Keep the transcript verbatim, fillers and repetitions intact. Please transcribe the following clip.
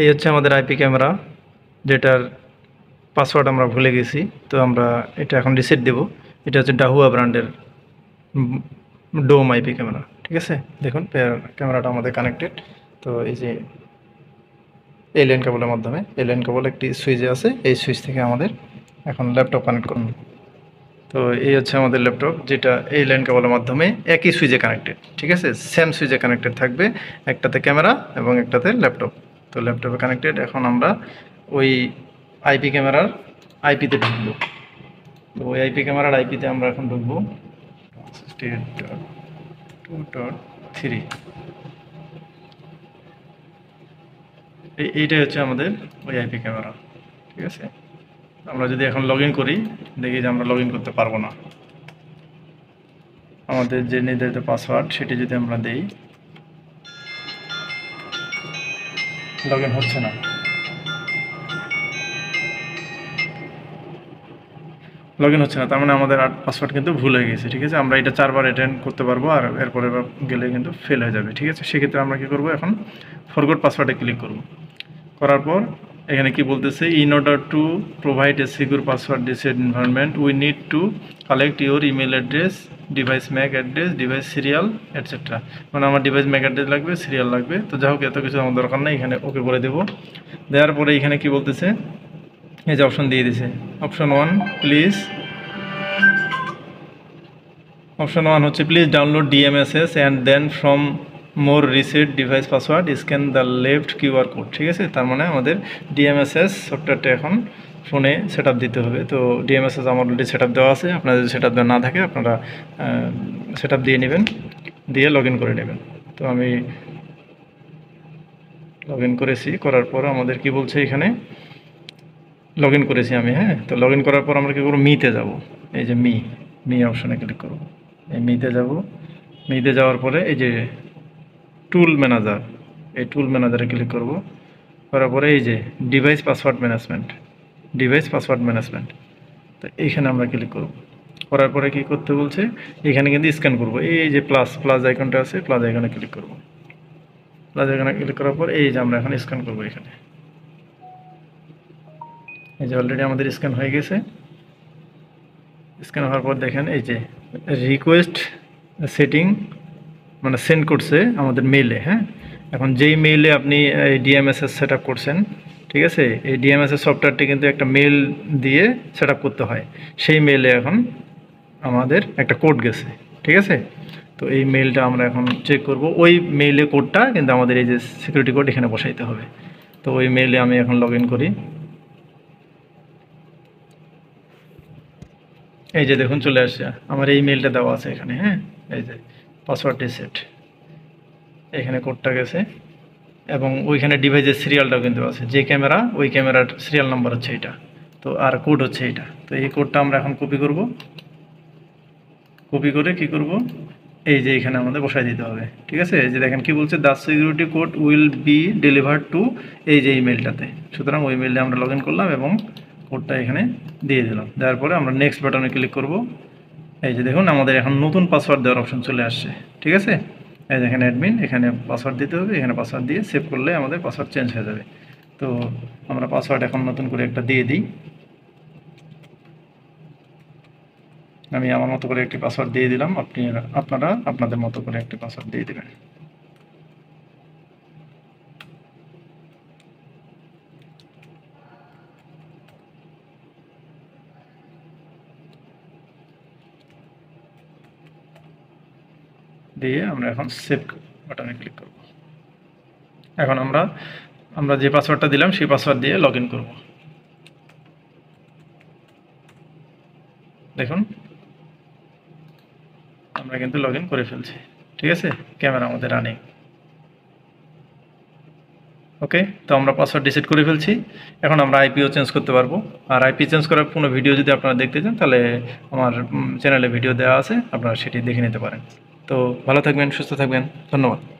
এই হচ্ছে আমাদের আইপি ক্যামেরা, যেটার পাসওয়ার্ড আমরা ভুলে গেছি, তো আমরা এটা এখন রিসেট দেব। এটা হচ্ছে ডাহুয়া ব্র্যান্ডের ডোম আইপি ক্যামেরা, ঠিক আছে। দেখুন ক্যামেরাটা আমাদের কানেক্টেড, তো এই যে এই লেন কেবলের মাধ্যমে, এই লেন কেবল একটি সুইচে আছে, এই সুইচ থেকে আমাদের এখন ল্যাপটপ কানেক্ট করুন। তো এই হচ্ছে আমাদের ল্যাপটপ, যেটা এই ল্যান্ড কেবলের মাধ্যমে একই সুইচে কানেক্টেড, ঠিক আছে। সেম সুইচে কানেক্টেড থাকবে, একটাতে ক্যামেরা এবং একটাতে ল্যাপটপ। তো ল্যাপটপে কানেক্টেড, এখন আমরা ওই আইপি ক্যামেরার আইপিতে ঢুকবো। তো ওই আইপি ক্যামেরার আইপিতে আমরা এখন ঢুকবো sixty eight dot two dot three. এইটাই হচ্ছে আমাদের ওই আইপি ক্যামেরা, ঠিক আছে। আমরা যদি এখন লগ ইন করি, দেখি যে আমরা লগ ইন করতে পারবো না। আমাদের যে নির্ধারিত পাসওয়ার্ড সেটি যদি আমরা দেই, লগ ইন হচ্ছে না। লগ ইন হচ্ছে না, তার মানে আমাদের আর পাসওয়ার্ড কিন্তু ভুল হয়ে গেছে, ঠিক আছে। আমরা এটা চারবার অ্যাটেন্ড করতে পারবো, আর এরপরে গেলে কিন্তু ফেল হয়ে যাবে, ঠিক আছে। সেক্ষেত্রে আমরা কী করবো, এখন ফরগট পাসওয়ার্ডে ক্লিক করব। করার পর এখানে কি বলতেছে, in order to provide a secure password reset environment we need to collect your email address, device MAC address, device serial etcetera. মানে আমার ডিভাইস ম্যাক অ্যাড্রেস লাগবে, সিরিয়াল লাগবে। তো যাই হোক, এত কিছু আমার দরকার নেই, এখানে ওকে করে দেবো। দেওয়ার পরে এখানে কি বলতেছে, এই যে অপশন দিয়ে দিছে, option one please, option one হচ্ছে please download DMSS and then from more reset device password scan the left QR code, ঠিক আছে। তার মানে আমাদের ডিএমএসএস সফটওয়্যারটা এখন ফোনে সেট আপ দিতে হবে। তো ডিএমএসএস আমার অলরেডি সেট আপ দেওয়া আছে, আপনার যদি সেট আপ দেওয়া না থাকে আপনারা সেট আপ দিয়ে নেবেন, দিয়ে লগ ইন করে নেবেন। তো আমি লগ ইন করেছি, করার পর আমাদের কি বলছে, এখানে লগ ইন করেছি আমি, হ্যাঁ। তো লগ ইন করার পর আমরা কী করবো, মিতে যাব। এই যে মি মি অপশানে ক্লিক করব, এই মিতে যাব। মিতে যাওয়ার পরে এই যে টুল ম্যানেজার, এই টুল ম্যানেজারে ক্লিক করব। করার পরে এই যে device password management, device password management, তো এইখানে আমরা ক্লিক করব। করার পরে কী করতে বলছে, এখানে কিন্তু স্ক্যান করব। এই যে প্লাস প্লাস আইকনটা আছে, প্লাস আইকনে ক্লিক করব। প্লাস আইকনে ক্লিক করার পর এই যে আমরা এখন স্ক্যান করব। এখানে এই যে অলরেডি আমাদের স্ক্যান হয়ে গেছে। স্ক্যান হওয়ার পর দেখেন এই যে রিকোয়েস্ট সেটিং, মানে সেন্ড করছে আমাদের মেইলে, হ্যাঁ। এখন যেই মেইলে আপনি এই ডিএমএসএস সেট আপ করছেন, ঠিক আছে, এই ডিএমএসএস সফটওয়্যারটি কিন্তু একটা মেইল দিয়ে সেট আপ করতে হয়। সেই মেইলে এখন আমাদের একটা কোড গেছে, ঠিক আছে। তো এই মেইলটা আমরা এখন চেক করব। ওই মেইলে কোডটা কিন্তু আমাদের এই যে সিকিউরিটি কোড এখানে বসাইতে হবে। তো ওই মেইলে আমি এখন লগ ইন করি। এই যে দেখুন চলে আসছে, আমার এই মেইলটা দেওয়া আছে এখানে, হ্যাঁ। এই যে পাসওয়ার্ড রিসেট, এখানে কোডটা গেছে, এবং ওইখানে ডিভাইসের সিরিয়ালটাও কিন্তু আছে। যে ক্যামেরা ওই ক্যামেরার সিরিয়াল নাম্বার হচ্ছে এটা, তো আর কোড হচ্ছে এটা। তো এই কোডটা আমরা এখন কপি করব। কপি করে কি করব, এই যে এখানে আমাদের বসায় দিতে হবে, ঠিক আছে। এই যে দেখেন কি বলছে, the security code will be delivered to, এই যে ইমেলটাতে। সুতরাং ওই মেইলে আমরা লগ ইন করলাম এবং কোডটা এখানে দিয়ে দিলাম। দেওয়ার পরে আমরা নেক্সট বাটনে ক্লিক করব। এই যে দেখুন আমাদের এখন নতুন পাসওয়ার্ড দেওয়ার অপশন চলে আসছে, ঠিক আছে। এই দেখেন অ্যাডমিন, এখানে পাসওয়ার্ড দিতে হবে, এখানে পাসওয়ার্ড দিয়ে সেভ করলে আমাদের পাসওয়ার্ড চেঞ্জ হয়ে যাবে। তো আমরা পাসওয়ার্ড এখন নতুন করে একটা দিয়ে দিই। আমি আমার মতো করে একটি পাসওয়ার্ড দিয়ে দিলাম, আপনি আপনারা আপনাদের মতো করে একটি পাসওয়ার্ড দিয়ে দেবেন। দিয়ে আমরা এখন সেভ বাটনে ক্লিক করব। এখন আমরা আমরা যে পাসওয়ার্ডটা দিলাম সেই পাসওয়ার্ড দিয়ে লগ ইন করব। দেখুন আমরা কিন্তু লগ ইন করে ফেলছি, ঠিক আছে। ক্যামেরা আমাদের রানিং, ওকে। তো আমরা পাসওয়ার্ড রিসেট করে ফেলছি। এখন আমরা আইপিও চেঞ্জ করতে পারবো। আর আইপি চেঞ্জ করার কোনো ভিডিও যদি আপনারা দেখতে চান, তাহলে আমার চ্যানেলে ভিডিও দেওয়া আছে, আপনারা সেটি দেখে নিতে পারেন। তো ভালো থাকবেন, সুস্থ থাকবেন, ধন্যবাদ।